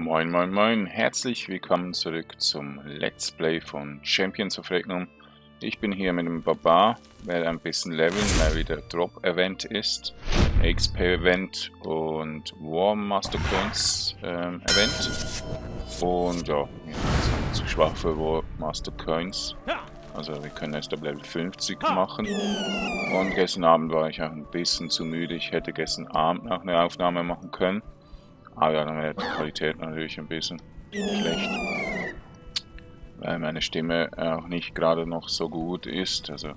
Moin moin moin, herzlich willkommen zurück zum Let's Play von Champions of Regnum. Ich bin hier mit dem Barbar, werde ein bisschen leveln, weil wieder Drop-Event ist, XP-Event und War Master Coins Event. Und ja, wir sind zu schwach für War Master Coins. Also wir können erst ab Level 50 machen. Und gestern Abend war ich auch ein bisschen zu müde. Ich hätte gestern Abend noch eine Aufnahme machen können. Ah ja, dann wäre die Qualität natürlich ein bisschen schlecht, weil meine Stimme auch nicht gerade noch so gut ist, also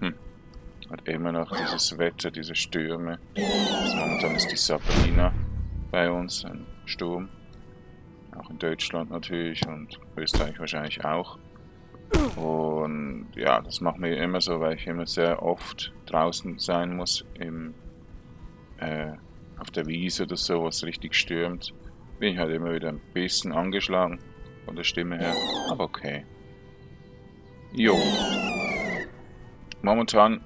hat immer noch dieses Wetter, diese Stürme. Also momentan ist die Sabrina bei uns, ein Sturm, auch in Deutschland natürlich und Österreich wahrscheinlich auch. Und ja, das macht mir immer so, weil ich immer sehr oft draußen sein muss im auf der Wiese oder so, was richtig stürmt, bin ich halt immer wieder ein bisschen angeschlagen von der Stimme her, aber okay. Jo. Momentan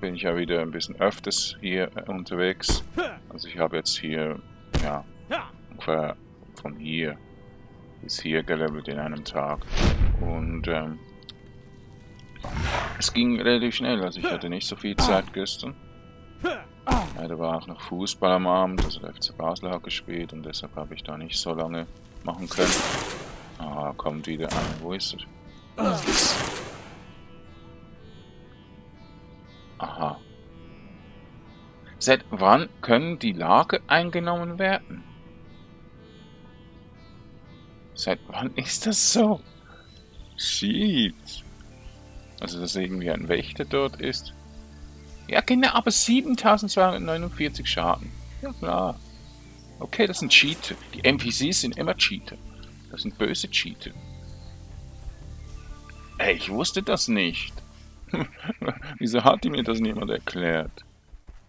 bin ich ja wieder ein bisschen öfters hier unterwegs. Also ich habe jetzt hier, ja, ungefähr von hier bis hier gelevelt in einem Tag. Und es ging relativ schnell, also ich hatte nicht so viel Zeit gestern. Ja, da war auch noch Fußball am Abend, also der FC Basel hat gespielt und deshalb habe ich da nicht so lange machen können. Ah, kommt wieder an. Wo ist er? Aha. Seit wann können die Lager eingenommen werden? Seit wann ist das so? Shit. Also, dass irgendwie ein Wächter dort ist. Ja, genau, aber 7249 Schaden. Ja, klar. Okay, das sind Cheater. Die NPCs sind immer Cheater. Das sind böse Cheater. Ey, ich wusste das nicht. Wieso hat mir das niemand erklärt?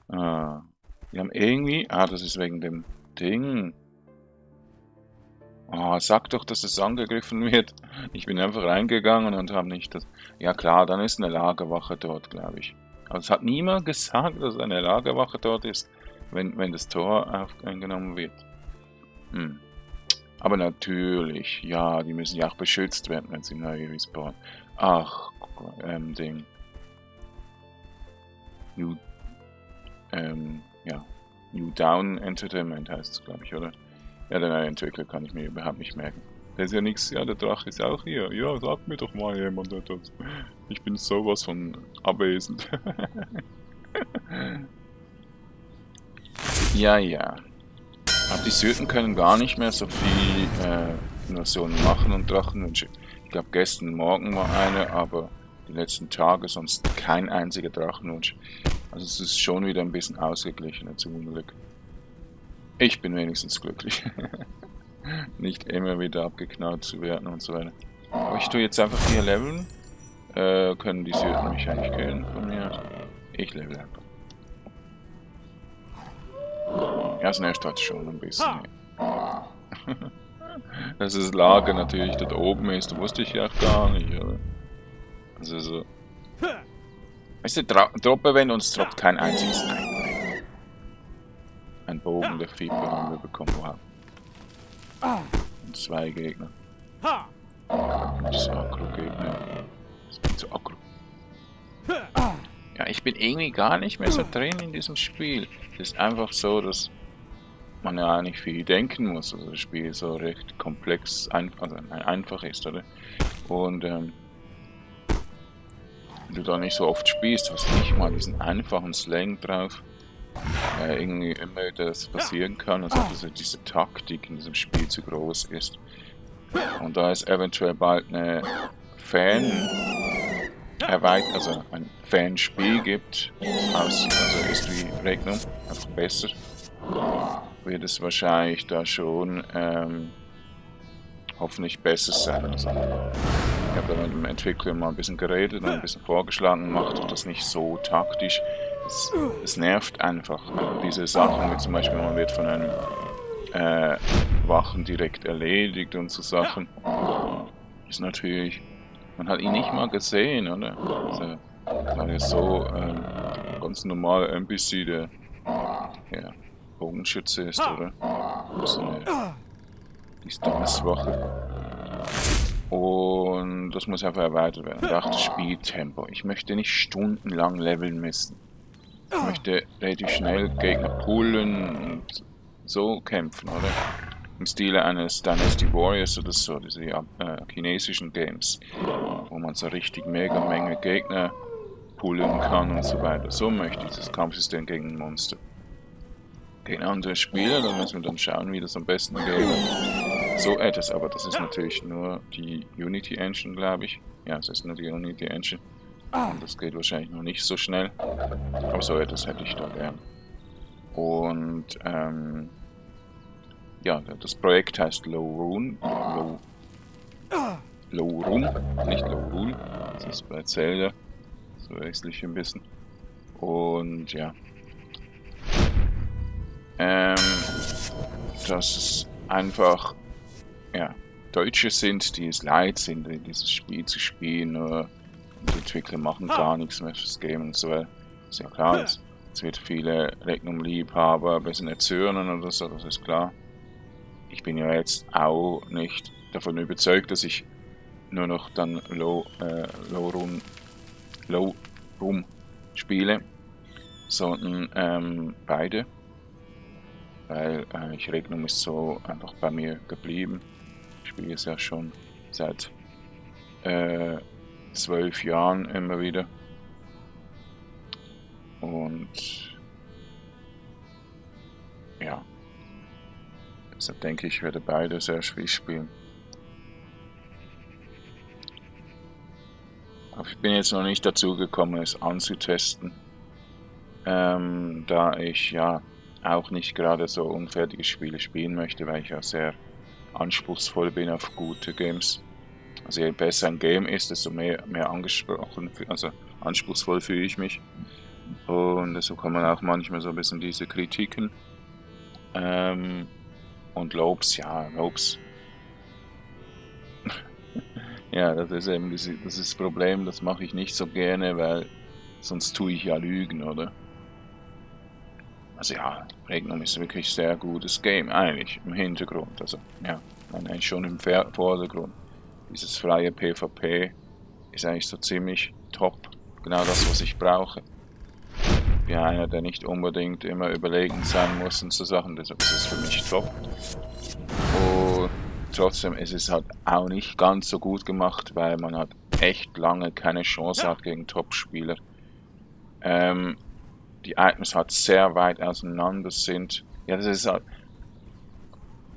Ah, wir haben irgendwie... Ah, das ist wegen dem Ding. Ah, sag doch, dass es angegriffen wird. Ich bin einfach reingegangen und habe nicht das... Ja klar, dann ist eine Lagerwache dort, glaube ich. Aber es hat niemand gesagt, dass eine Lagerwache dort ist, wenn das Tor eingenommen wird. Hm. Aber natürlich, ja, die müssen ja auch beschützt werden, wenn sie neu respawnen. Ach, Ding. Ja, New Dawn Entertainment heißt es, glaube ich, oder? Ja, der neue Entwickler kann ich mir überhaupt nicht merken. Der ist ja nichts, ja, der Drache ist auch hier. Ja, sag mir doch mal jemand etwas. Ich bin sowas von abwesend. Ja, ja. Aber die Syrten können gar nicht mehr so viel Invasionen machen und Drachenwünsche. Ich glaube, gestern Morgen war eine, aber die letzten Tage sonst kein einziger Drachenwunsch. Also es ist schon wieder ein bisschen ausgeglichener zum Unglück. Ich bin wenigstens glücklich. Nicht immer wieder abgeknallt zu werden und so weiter. Aber ich tue jetzt einfach hier leveln. Können die Syrten mich eigentlich killen von mir? Ich level ab. Ja, das Nächste hat schon ein bisschen. Dass das Lager natürlich dort oben ist, wusste ich ja auch gar nicht. Oder? Also so. Weißt du, droppe, wenn uns droppt kein einziges ein. Ein Bogen der Fieber haben wir bekommen. Wow. Und zwei Gegner. Das ist Aggro-Gegner. Ich bin zu aggro. Ja, ich bin irgendwie gar nicht mehr so drin in diesem Spiel. Es ist einfach so, dass man ja nicht viel denken muss. Also das Spiel so recht komplex, also einfach ist, oder? Und wenn du da nicht so oft spielst, hast du nicht mal diesen einfachen Slang drauf. Irgendwie immer wieder das passieren kann, also diese Taktik in diesem Spiel zu groß ist. Und da ist eventuell bald eine Fan-Erweiterung, also ein Fanspiel gibt, also ist wie Regnum, einfach besser, wird es wahrscheinlich da schon hoffentlich besser sein. Also, ich habe da mit dem Entwickler mal ein bisschen geredet und ein bisschen vorgeschlagen, macht doch das nicht so taktisch. Es nervt einfach. Also diese Sachen, wie zum Beispiel man wird von einem Wachen direkt erledigt und so Sachen, ist natürlich... Man hat ihn nicht mal gesehen, oder? Also, das war ja so ganz normaler NPC, der ja, Bogenschütze ist, oder? Das ist die Staatswache. Und das muss einfach erweitert werden. Nach dem Spieltempo. Ich möchte nicht stundenlang leveln müssen. Ich möchte relativ schnell Gegner pullen und so kämpfen, oder? Im Stile eines Dynasty Warriors oder so, diese chinesischen Games, wo man so richtig mega Menge Gegner pullen kann und so weiter. So möchte ich das Kampfsystem gegen ein Monster. Gegen andere Spieler, dann müssen wir dann schauen, wie das am besten geht. So etwas, aber das ist natürlich nur die Unity Engine, glaube ich. Ja, es ist nur die Unity Engine. Und das geht wahrscheinlich noch nicht so schnell. Aber so etwas hätte ich da gern. Und, ja, das Projekt heißt Lowrun. Lowrun, nicht Lowrun. Das ist bei Zelda. So wechsle ich ein bisschen. Und ja. Dass es einfach, ja, Deutsche sind, die es leid sind, dieses Spiel zu spielen. Und die Entwickler machen gar nichts mehr fürs Game und so. Ist ja klar. Es wird viele Regnum-Liebhaber ein bisschen erzürnen oder so, das ist klar. Ich bin ja jetzt auch nicht davon überzeugt, dass ich nur noch dann Low Room spiele, sondern beide, weil ich Regnum ist so einfach bei mir geblieben. Ich spiele es ja schon seit 12 Jahren immer wieder und ja. Deshalb denke ich, werde beide sehr schwierig spielen. Aber ich bin jetzt noch nicht dazu gekommen, es anzutesten. Da ich ja auch nicht gerade so unfertige Spiele spielen möchte, weil ich ja sehr anspruchsvoll bin auf gute Games. Also je besser ein Game ist, desto mehr angesprochen, also anspruchsvoll fühle ich mich. Und so kommen auch manchmal so ein bisschen diese Kritiken. Und Lobs, ja, Lobs. Ja, das ist eben das ist das Problem, das mache ich nicht so gerne, weil sonst tue ich ja Lügen, oder? Also ja, Regnum ist wirklich sehr gutes Game, eigentlich, im Hintergrund, also ja, eigentlich schon im Vordergrund. Dieses freie PvP ist eigentlich so ziemlich top, genau das, was ich brauche. Ich bin einer, der nicht unbedingt immer überlegen sein muss und so Sachen, deshalb ist es für mich top. Und trotzdem ist es halt auch nicht ganz so gut gemacht, weil man halt echt lange keine Chance hat gegen Top-Spieler. Die Items halt sehr weit auseinander sind. Ja, das ist halt...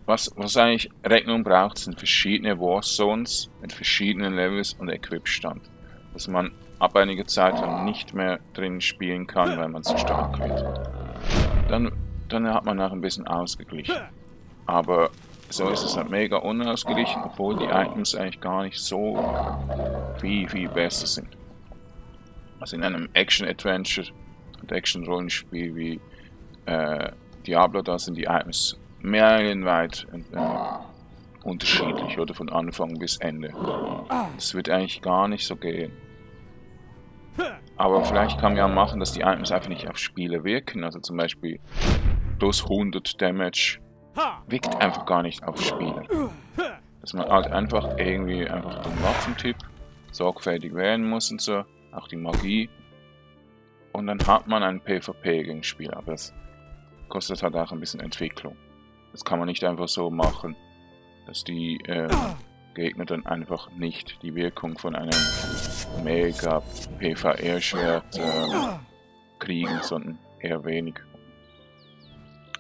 Was eigentlich Regnum braucht, sind verschiedene Warzones mit verschiedenen Levels und Equipstand. Dass man ab einiger Zeit dann nicht mehr drin spielen kann, weil man zu stark wird. Dann hat man auch ein bisschen ausgeglichen. Aber so ist es halt mega unausgeglichen, obwohl die Items eigentlich gar nicht so viel besser sind. Also in einem Action-Adventure und Action-Rollenspiel wie Diablo, da sind die Items meilenweit unterschiedlich, oder von Anfang bis Ende. Das wird eigentlich gar nicht so gehen. Aber vielleicht kann man ja machen, dass die Items einfach nicht auf Spieler wirken. Also zum Beispiel plus 100 Damage wirkt einfach gar nicht auf Spieler. Dass man halt einfach irgendwie den Waffentyp sorgfältig wählen muss und so. Auch die Magie. Und dann hat man einen PvP gegen Spieler. Aber das kostet halt auch ein bisschen Entwicklung. Das kann man nicht einfach so machen, dass die Gegner dann einfach nicht die Wirkung von einem mega PvE-Schwert kriegen, sondern eher wenig.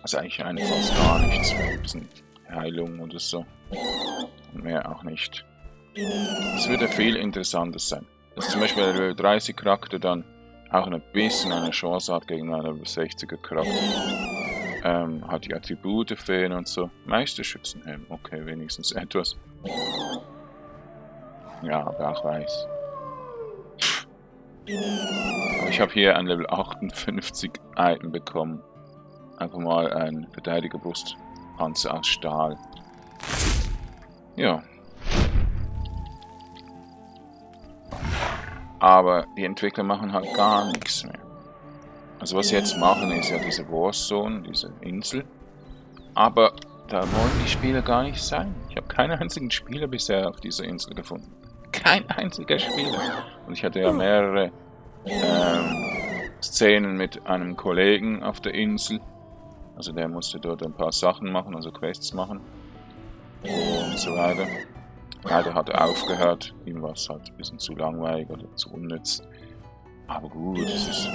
Also eigentlich fast gar nichts. Ein bisschen Heilung oder so. Und mehr auch nicht. Es wird ja viel interessanter sein. Dass zum Beispiel der Level 30 Charakter dann auch ein bisschen eine Chance hat gegen einen Level 60er Charakter. Hat die Attribute fehlen und so. Meisterschützenhelm, okay, wenigstens etwas. Ja, aber auch weiß. Aber ich habe hier ein Level 58 Item bekommen. Einfach mal ein Verteidigerbrustpanzer aus Stahl. Ja. Aber die Entwickler machen halt gar nichts mehr. Also was sie jetzt machen, ist ja diese Warzone, diese Insel. Aber da wollen die Spieler gar nicht sein. Ich habe keinen einzigen Spieler bisher auf dieser Insel gefunden. Kein einziger Spieler. Und ich hatte ja mehrere Szenen mit einem Kollegen auf der Insel. Also der musste dort ein paar Sachen machen, also Quests machen und so weiter. Leider hat er aufgehört, ihm war es halt ein bisschen zu langweilig oder zu unnütz. Aber gut, es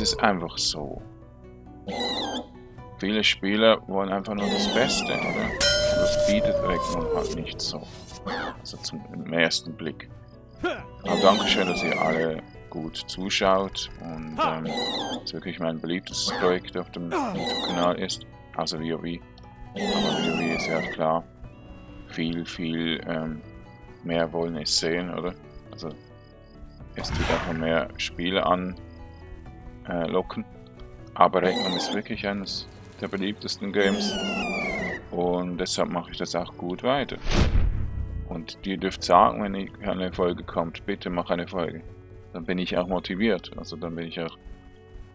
ist einfach so. Viele Spieler wollen einfach nur das Beste, oder? Das bietet Regnum halt nicht so. Also im ersten Blick. Aber dankeschön, dass ihr alle gut zuschaut und dass wirklich mein beliebtes Projekt auf dem YouTube-Kanal ist. Also WoW. Aber WoW ist ja klar. Viel mehr wollen es sehen, oder? Also es tut einfach mehr Spiele anlocken. Aber Regnum ist wirklich eines der beliebtesten Games und deshalb mache ich das auch gut weiter. Und ihr dürft sagen, wenn eine Folge kommt, bitte mach eine Folge. Dann bin ich auch motiviert, also dann bin ich auch,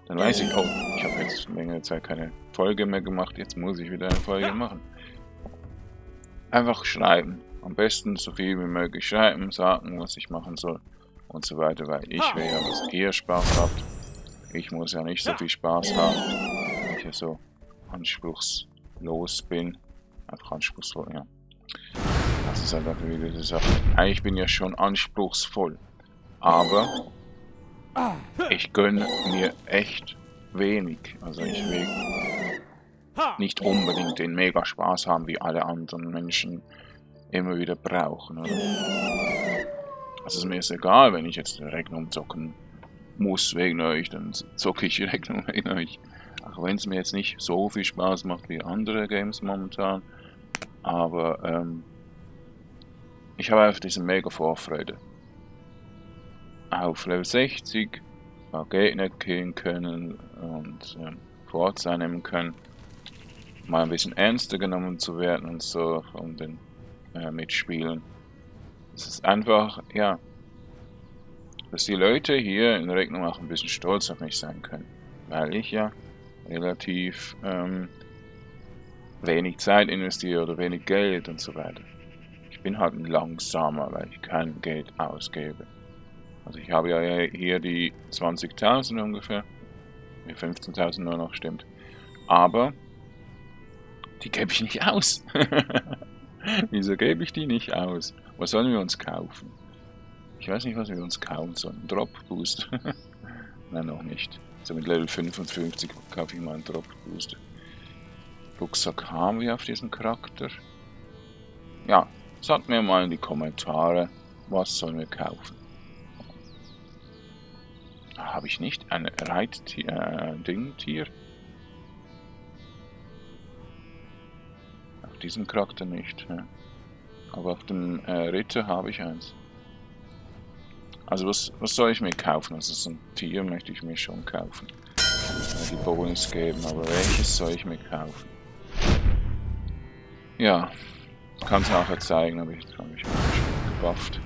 dann weiß ich, oh, ich habe jetzt längere Zeit keine Folge mehr gemacht, jetzt muss ich wieder eine Folge machen. Einfach schreiben, am besten so viel wie möglich schreiben, sagen, was ich machen soll und so weiter, weil ich will ja, dass ihr Spaß habt. Ich muss ja nicht so viel Spaß haben, wenn ich ja so anspruchslos bin. Einfach anspruchsvoll, ja. Das ist halt einfach wieder diese Sache. Eigentlich bin ich ja schon anspruchsvoll, aber ich gönne mir echt wenig. Also ich will nicht unbedingt den mega Spaß haben, wie alle anderen Menschen immer wieder brauchen. Oder? Also mir ist egal, wenn ich jetzt Regnum zocken muss wegen euch, dann zocke ich Regnum wegen euch. Auch wenn es mir jetzt nicht so viel Spaß macht wie andere Games momentan. Aber ich habe einfach diese mega Vorfreude. Auf Level 60 Gegner killen können und Forts einnehmen können. Mal ein bisschen ernster genommen zu werden und so von den Mitspielern. Es ist einfach, ja, dass die Leute hier in Regnum auch ein bisschen stolz auf mich sein können. Weil ich ja relativ wenig Zeit investiere oder wenig Geld und so weiter. Ich bin halt ein Langsamer, weil ich kein Geld ausgebe. Also ich habe ja hier die 20.000 ungefähr. Die 15.000 nur noch, stimmt. Aber die gebe ich nicht aus. Wieso gebe ich die nicht aus? Was sollen wir uns kaufen? Ich weiß nicht, was wir uns kaufen sollen. Drop Boost. Nein, noch nicht. So mit Level 55 kaufe ich mal einen Drop Boost. Rucksack haben wir auf diesem Charakter. Ja, sagt mir mal in die Kommentare, was sollen wir kaufen. Habe ich nicht ein Reit-Ding-Tier? Auf diesem Charakter nicht. Ja. Aber auf dem Ritter habe ich eins. Also was soll ich mir kaufen? Also so ein Tier möchte ich mir schon kaufen. Die Bonus geben, aber welches soll ich mir kaufen? Ja, kann es nachher zeigen, aber ich habe mich gebufft.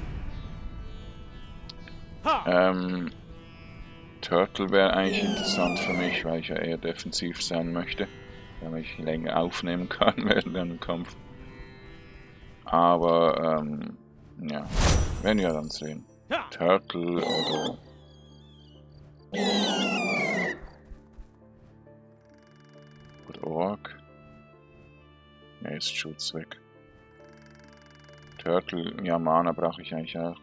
Turtle wäre eigentlich interessant für mich, weil ich ja eher defensiv sein möchte, damit ich länger aufnehmen kann während einem Kampf. Aber, ja, werden wir dann sehen. Turtle oder Ork. Ne, ist Schutz weg. Turtle, ja, Mana brauche ich eigentlich auch.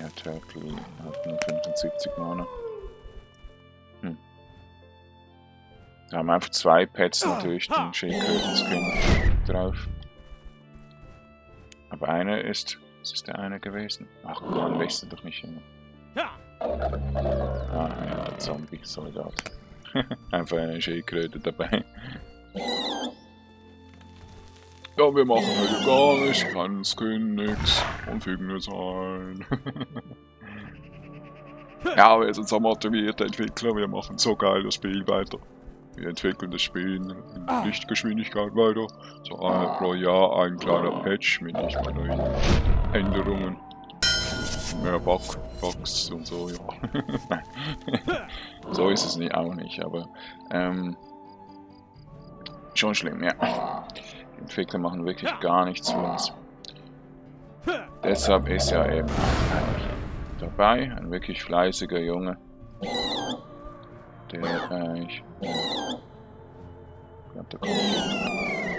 Ja, Turtle hat nur 75 Mana. Hm. Da haben wir einfach zwei Pets natürlich, den Schildkröten-Skin drauf. Aber einer ist. Was ist der eine gewesen? Ach gut, dann wechselt doch nicht hin. Ah ja, der Zombie-Soldat. Einfach eine Schildkröte dabei. Ja, wir machen heute gar nicht, keinen Skin, nix und fügen es ein. Ja, wir sind so motivierte Entwickler, wir machen so geil das Spiel weiter. Wir entwickeln das Spiel in Lichtgeschwindigkeit weiter. So einmal pro Jahr ein kleiner Patch mit nicht mal neuen Änderungen. Ja, Box und so, ja. Nein. So ist es nicht, auch nicht, aber schon schlimm, ja. Die Entwickler machen wirklich gar nichts für uns. Deshalb ist ja eben dabei ein wirklich fleißiger Junge, der ich glaub, der kommt.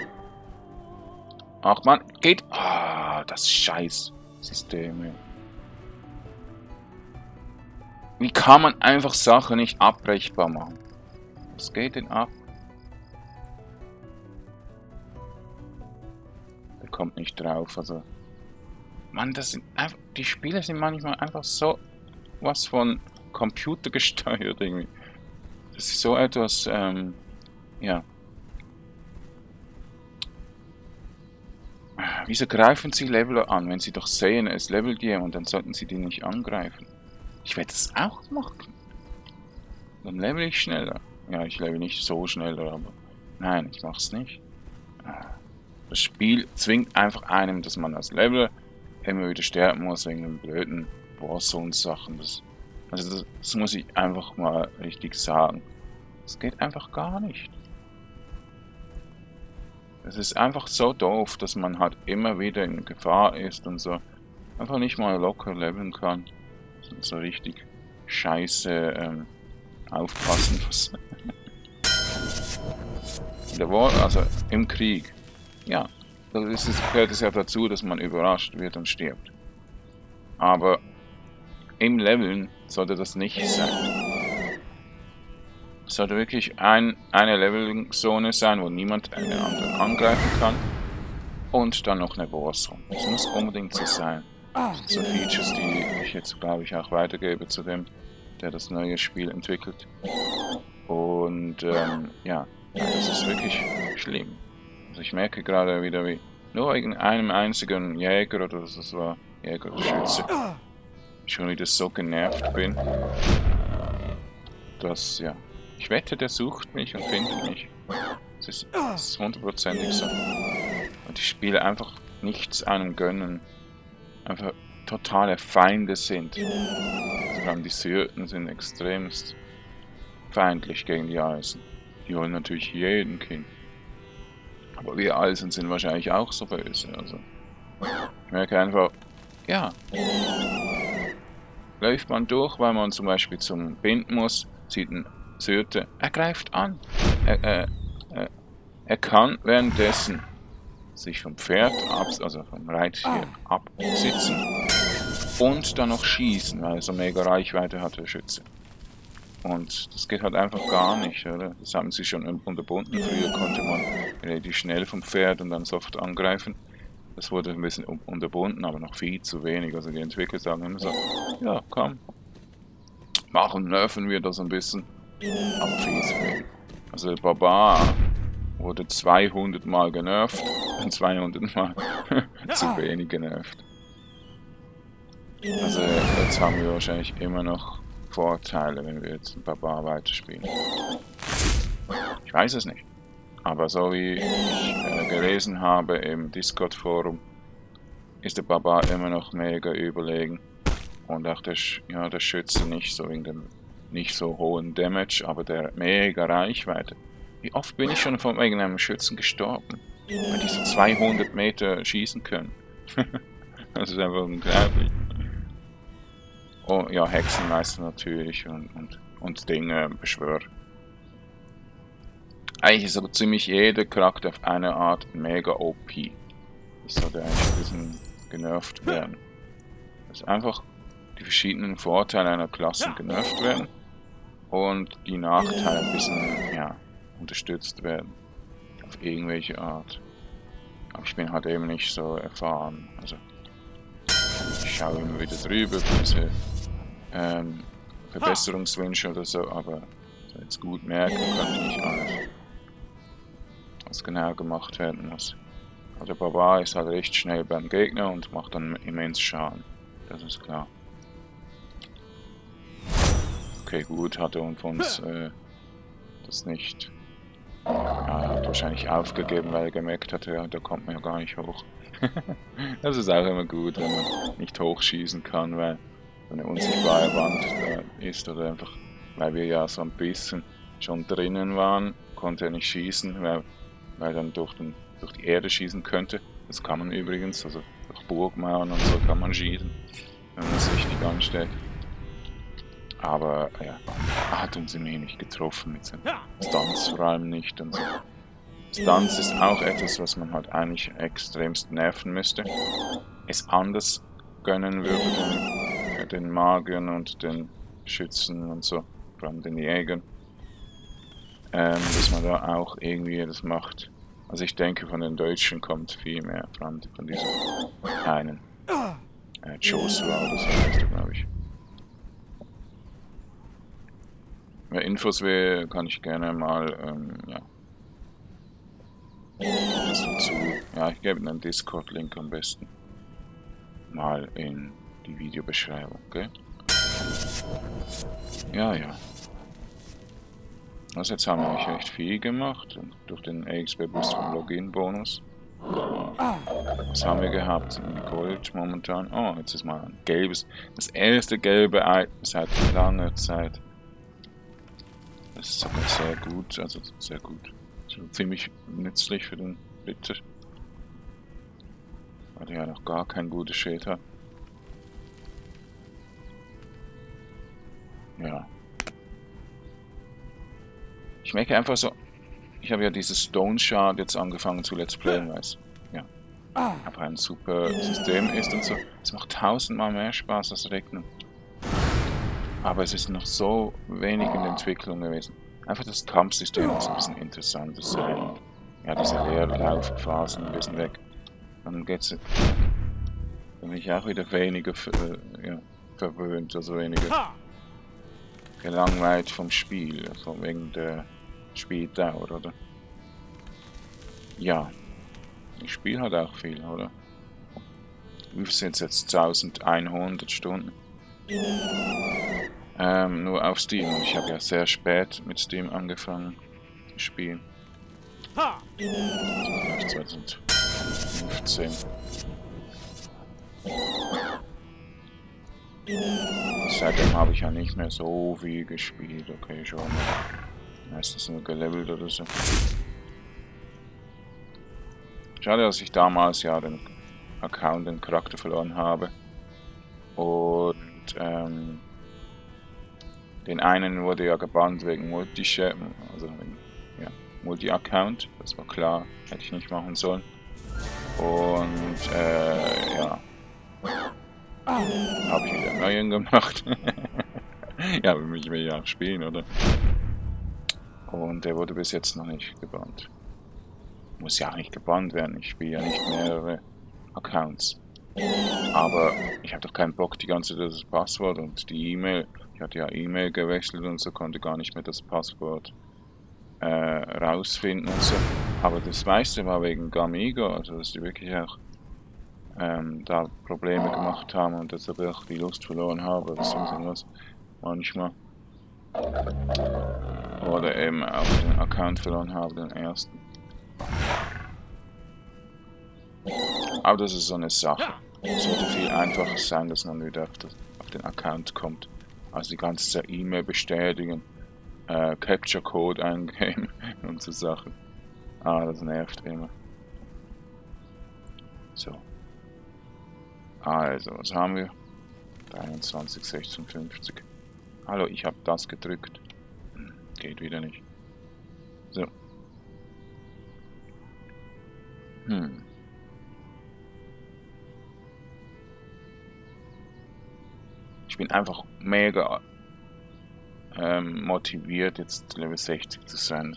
Ach man, geht! Ah, das scheiß System, ja. Wie kann man einfach Sachen nicht abbrechbar machen? Was geht denn ab? Der kommt nicht drauf, also... Mann, das sind einfach... Die Spiele sind manchmal einfach so... was von Computer gesteuert, irgendwie. Das ist so etwas, ja... Wieso greifen sie Leveler an, wenn sie doch sehen, es levelt jemand, dann sollten sie die nicht angreifen. Ich werde das auch machen. Dann level ich schneller. Ja, ich level nicht so schneller, aber... Nein, ich mach's nicht. Das Spiel zwingt einfach einem, dass man als Leveler immer wieder sterben muss wegen den blöden Warzone-Sachen. Das muss ich einfach mal richtig sagen. Das geht einfach gar nicht. Es ist einfach so doof, dass man halt immer wieder in Gefahr ist und so. Einfach nicht mal locker leveln kann. So richtig scheiße aufpassen muss. In der War, also im Krieg. Ja, das gehört es ja dazu, dass man überrascht wird und stirbt. Aber im Leveln sollte das nicht sein. Es sollte wirklich eine Levelzone sein, wo niemand einen anderen angreifen kann. Und dann noch eine Warzone. Das muss unbedingt so sein. So Features, die ich jetzt, glaube ich, auch weitergebe zu dem, der das neue Spiel entwickelt. Und ja, das ist wirklich schlimm. Also ich merke gerade wieder, wie nur wegen einem einzigen Jäger oder das war Jäger oder Schütze, schon wieder so genervt bin, dass, ja, ich wette, der sucht mich und findet mich. Das ist hundertprozentig so. Und ich spiele einfach nichts einem gönnen. Einfach totale Feinde sind. Vor allem die Syrten sind extremst feindlich gegen die Eisen. Die wollen natürlich jeden Kind. Aber wir Eisen sind wahrscheinlich auch so böse. Also ich merke einfach, ja. Läuft man durch, weil man zum Beispiel zum Binden muss, sieht ein Syrte, er greift an. Er kann währenddessen sich vom Pferd, also vom Reittier absitzen und dann noch schießen, weil so mega Reichweite hat der Schütze. Und das geht halt einfach gar nicht, oder? Das haben sie schon unterbunden. Früher konnte man relativ schnell vom Pferd und dann soft angreifen. Das wurde ein bisschen unterbunden, aber noch viel zu wenig. Also die Entwickler sagen immer so, ja komm, machen, nerven wir das ein bisschen, aber viel zu wenig. Also der Barbar wurde 200 Mal genervt und 200 Mal zu wenig genervt. Also jetzt haben wir wahrscheinlich immer noch Vorteile, wenn wir jetzt ein Barbar weiterspielen. Ich weiß es nicht. Aber so wie ich gelesen habe im Discord-Forum, ist der Barbar immer noch mega überlegen. Und auch der Schütze nicht so wegen dem nicht so hohen Damage, aber der mega Reichweite. Wie oft bin ich schon von irgendeinem Schützen gestorben, weil die so 200 Meter schießen können. Das ist einfach unglaublich. Oh ja, Hexenmeister natürlich und Dinge, Beschwörer. Eigentlich ist aber ziemlich jeder Charakter auf eine Art mega OP. Das sollte eigentlich ein bisschen genervt werden. Dass einfach die verschiedenen Vorteile einer Klasse genervt werden und die Nachteile ein bisschen, ja, unterstützt werden. Auf irgendwelche Art. Aber ich bin halt eben nicht so erfahren. Also ich schaue immer wieder drüber, diese Verbesserungswünsche oder so, aber jetzt gut merken kann ich nicht alles, was genau gemacht werden muss. Aber der Barbar ist halt recht schnell beim Gegner und macht dann immens Schaden. Das ist klar. Okay, gut, hat er uns das nicht Ja, hat wahrscheinlich aufgegeben, weil er gemerkt hatte, ja, da kommt man ja gar nicht hoch. Das ist auch immer gut, wenn man nicht hochschießen kann, weil eine unsichtbare Wand ist oder einfach, weil wir ja so ein bisschen schon drinnen waren, konnte er nicht schießen, weil dann durch die Erde schießen könnte. Das kann man übrigens, also durch Burgmauern und so kann man schießen, wenn man es richtig anstellt. Aber ja, hat uns im nicht getroffen mit seinem Stunts, vor allem nicht und so. Stunts ist auch etwas, was man halt eigentlich extremst nerven müsste. Es anders gönnen würde den Magiern und den Schützen und so, vor allem den Jägern. Dass man da auch irgendwie das macht. Also ich denke, von den Deutschen kommt viel mehr, vor allem von diesem einen Joshua oder so heißt er, glaube ich. Wer Infos will, kann ich gerne mal, ja. Das dazu. Ja, ich gebe Ihnen einen Discord-Link am besten. Mal in die Videobeschreibung, okay? Ja, ja. Also jetzt haben wir eigentlich recht viel gemacht. Und durch den XP-Boost vom Login-Bonus. Was haben wir gehabt? Gold momentan. Oh, jetzt ist mal ein gelbes. Das erste gelbe Item seit langer Zeit. Das ist sogar sehr gut, also sehr gut. So ziemlich nützlich für den Ritter. Weil er ja noch gar kein gutes Schild hat. Ja. Ich merke einfach so, ich habe ja dieses Stone Shard jetzt angefangen zu Let's Playen, weil es ja einfach ein super System ist und so. Es macht 1000-mal mehr Spaß als Regnum. Aber es ist noch so wenig in der Entwicklung gewesen. Einfach das Kampfsystem muss ein bisschen interessanter sein. Ja, diese Leerlaufphasen ein bisschen weg. Dann geht's. Dann bin ich auch wieder weniger ja, verwöhnt, also weniger gelangweilt vom Spiel, also wegen der Spieldauer, oder? Ja. Das Spiel hat auch viel, oder? Wie viel sind es jetzt? 1100 Stunden? Nur auf Steam. Ich habe ja sehr spät mit Steam angefangen zu spielen. 2015. Seitdem habe ich ja nicht mehr so viel gespielt. Okay, schon. Meistens nur gelevelt oder so. Schade, dass ich damals ja den Account, den Charakter verloren habe. Und den einen wurde ja gebannt wegen Multi-Share, also ja, Multi-Account, das war klar, hätte ich nicht machen sollen. Und ja, habe ich wieder einen neuen gemacht. Ja, wir müssen ja spielen, oder? Und der wurde bis jetzt noch nicht gebannt. Muss ja auch nicht gebannt werden, ich spiele ja nicht mehrere Accounts. Aber ich habe doch keinen Bock, die ganze Zeit das Passwort und die E-Mail. Ich hatte ja E-Mail gewechselt und so, konnte gar nicht mehr das Passwort rausfinden und so. Aber das meiste war wegen Gamigo, also dass die wirklich auch da Probleme gemacht haben und deshalb auch die Lust verloren habe oder sonst irgendwas manchmal. Oder eben auch den Account verloren habe, den ersten. Aber das ist so eine Sache. Es sollte viel einfacher sein, dass man wieder auf den Account kommt. Also die ganze E-Mail bestätigen, Capture Code eingeben und so Sachen. Ah, das nervt immer. So. Also, was haben wir? 23, 16, 50. Hallo, ich habe das gedrückt. Geht wieder nicht. So. Hm. Ich bin einfach mega motiviert, jetzt Level 60 zu sein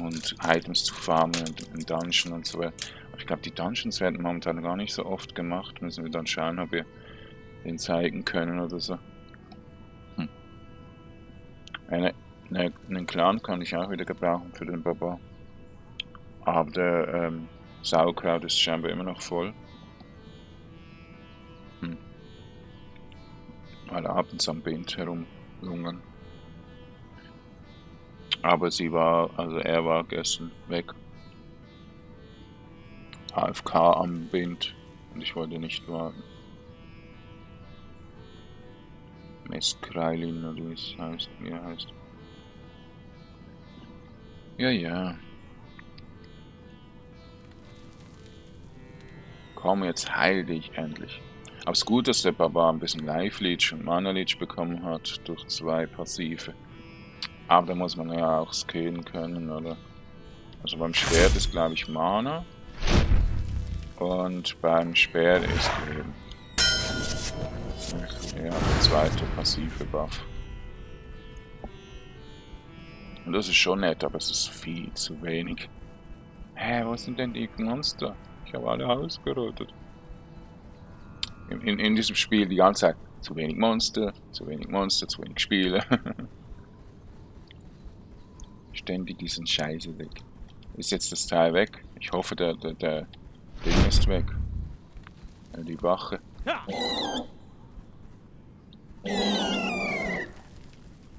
und Items zu farmen im Dungeon und so weiter. Ich glaube, die Dungeons werden momentan gar nicht so oft gemacht. Müssen wir dann schauen, ob wir den zeigen können oder so. Hm. Einen Clan kann ich auch wieder gebrauchen für den Baba. Aber der Sauerkraut ist scheinbar immer noch voll. Hm. Weil abends am Bind herumlungern. Aber er war gestern weg. AFK am Wind. Und ich wollte nicht warten. Meskrailin oder wie es heißt, Ja. Komm, jetzt heil dich endlich. Aber es gut, dass der Barbar ein bisschen Life-Leech und Mana-Leech bekommen hat durch zwei Passive. Aber da muss man ja auch skillen können, oder? Also beim Schwert ist, glaube ich, Mana. Und beim Speer ist eben. Ja, der zweite passive Buff. Und das ist schon nett, aber es ist viel zu wenig. Hä, wo sind denn die Monster? Ich habe alle ausgerottet. In diesem Spiel die ganze Zeit zu wenig Monster, zu wenig Monster, zu wenig Spiele. Ständig diesen Scheiße weg. Ist jetzt das Teil weg? Ich hoffe, der Ding ist weg. Die Wache.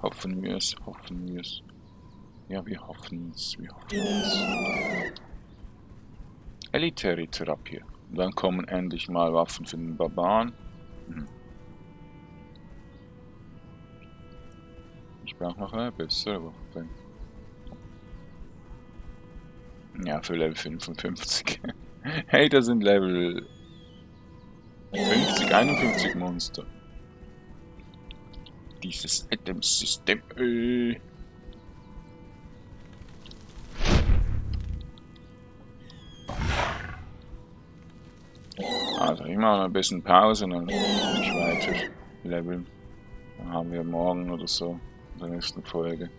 Hoffen wir es. Ja, wir hoffen es. Eliteritherapie. Dann kommen endlich mal Waffen für den Barbaren. Ich brauche noch eine bessere Waffe. Ja, für Level 55. Hey, da sind Level 50, 51 Monster. Dieses Item-System. Also ich mache noch ein bisschen Pause und dann bin ich weiter leveln. Dann haben wir morgen oder so in der nächsten Folge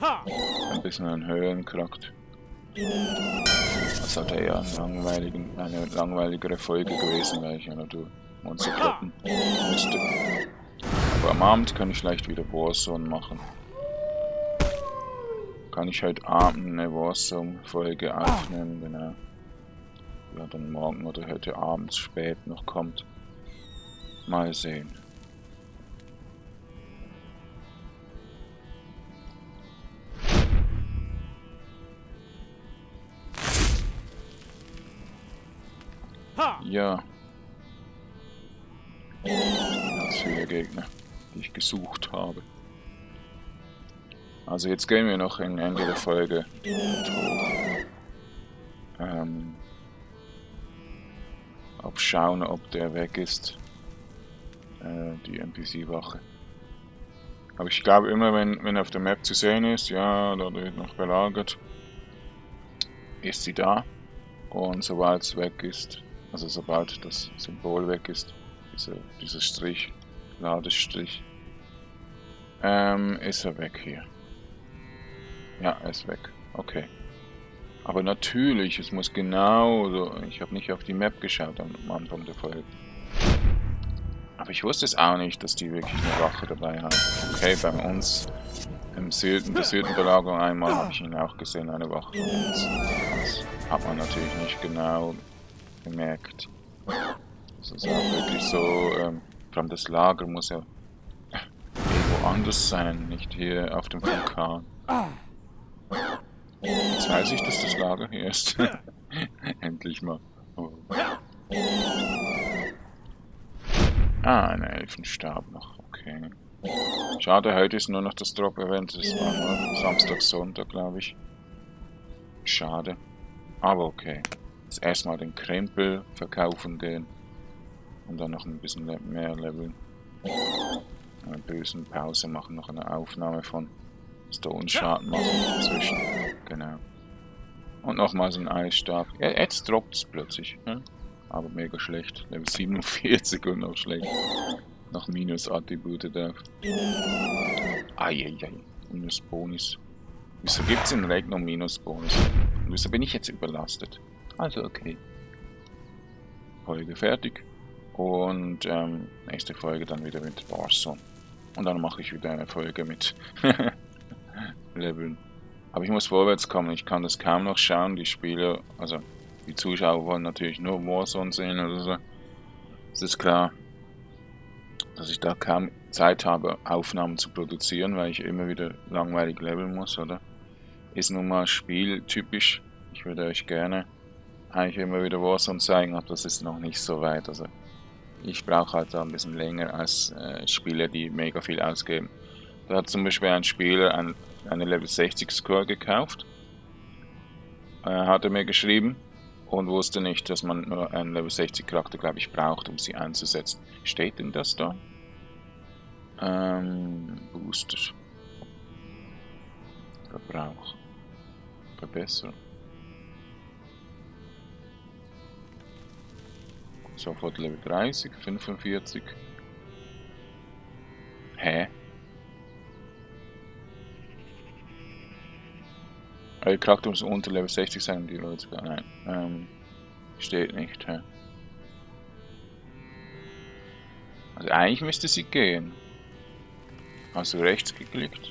ein bisschen einen höheren Charakter. Das hat ja eine langweiligere Folge gewesen, weil ich ja nur Monster kloppen musste. Aber am Abend kann ich vielleicht wieder Warzone machen. Kann ich heute Abend eine Warzone-Folge aufnehmen, genau. Ja, dann morgen oder heute abends spät noch kommt. Mal sehen. Ja. Das sind die Gegner, die ich gesucht habe. Also jetzt gehen wir noch in Ende der Folge. Schauen, ob der weg ist. Die NPC-Wache. Aber ich glaube immer, wenn auf der Map zu sehen ist, ja, da wird noch belagert, ist sie da. Und sobald es weg ist, also sobald das Symbol weg ist, dieser Strich, Ladestrich, ist er weg hier. Ja, er ist weg. Okay. Aber natürlich, es muss genau so. Ich habe nicht auf die Map geschaut am Anfang der Folge. Aber ich wusste es auch nicht, dass die wirklich eine Wache dabei haben. Okay, bei uns im Süden, der Südenbelagerung einmal habe ich ihn auch gesehen, eine Wache. Das hat man natürlich nicht genau gemerkt. Das ist auch wirklich so, vor allem das Lager muss ja irgendwo anders sein, nicht hier auf dem Vulkan. Jetzt weiß ich, dass das Lager hier ist. Endlich mal. Oh. Ah, ein Elfenstab noch. Okay. Schade, heute ist nur noch das Drop-Event. Das war nur Samstag, Sonntag, glaube ich. Schade. Aber okay. Jetzt erstmal den Krempel verkaufen gehen. Und dann noch ein bisschen mehr leveln. Eine böse Pause machen, noch eine Aufnahme von Stone Shard machen dazwischen. Genau. Und nochmal so ein Eisstab. Ja, jetzt droppt es plötzlich. Hm? Aber mega schlecht. Level 47 und noch schlecht. Noch Minus-Attribute da. Eieiei. Minus-Bonus. Wieso gibt es in Regnum Minus-Bonus? Und wieso bin ich jetzt überlastet? Also okay. Folge fertig. Und nächste Folge dann wieder mit Warzone. Und dann mache ich wieder eine Folge mit Leveln. Aber ich muss vorwärts kommen, ich kann das kaum noch schauen, die Spieler, also die Zuschauer wollen natürlich nur Warzone sehen oder so, das ist klar. dass ich da kaum Zeit habe, Aufnahmen zu produzieren, weil ich immer wieder langweilig leveln muss, oder? Ist nun mal spieltypisch. Ich würde euch gerne eigentlich immer wieder Warzone zeigen, aber das ist noch nicht so weit. Also ich brauche halt da ein bisschen länger als Spieler, die mega viel ausgeben. Da hat zum Beispiel ein Spieler eine Level 60 Score gekauft, hat er mir geschrieben, und wusste nicht, dass man nur einen Level 60 Charakter, glaube ich, braucht, um sie einzusetzen. Steht denn das da? Booster. Verbrauch. Verbesserung. Sofort Level 30, 45. Hä? Euer Charakter muss unter Level 60 sein, um die Leute zu nein. Steht nicht, hä? Also eigentlich müsste sie gehen. Hast du rechts geklickt?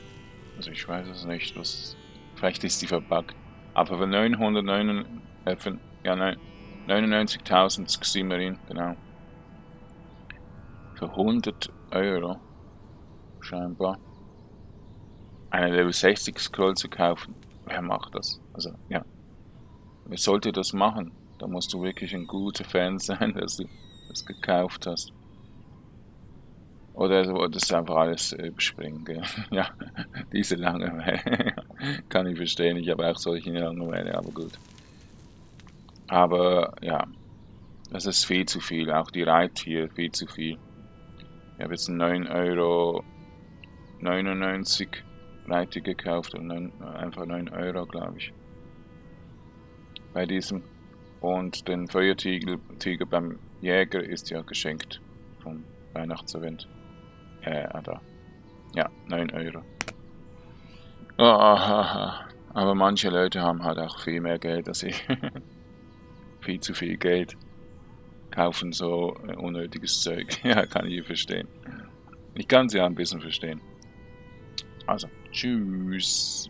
Also ich weiß es nicht, was... Vielleicht ist sie verbuggt. Aber für 99.000 Ximerin, genau. Für 100 €, scheinbar, eine Level 60 Scroll zu kaufen. Wer macht das? Also, ja. Wer sollte das machen? Da musst du wirklich ein guter Fan sein, dass du das gekauft hast. Oder du wolltest einfach alles überspringen, gell? Ja, diese Langeweile. Kann ich verstehen, ich habe auch solche Langeweile, aber gut. Aber, ja. Das ist viel zu viel, auch die Reittiere, viel zu viel. Ich habe jetzt 9,99 € Reiter gekauft und einfach 9 €, glaube ich. Bei diesem. Und den Feuertiger beim Jäger ist ja geschenkt vom Weihnachtsevent. Da. Ja, 9 €. Oh, aber manche Leute haben halt auch viel mehr Geld als ich. Viel zu viel Geld. Kaufen so unnötiges Zeug. Ja, kann ich verstehen. Ich kann sie ja ein bisschen verstehen. Also, tschüss.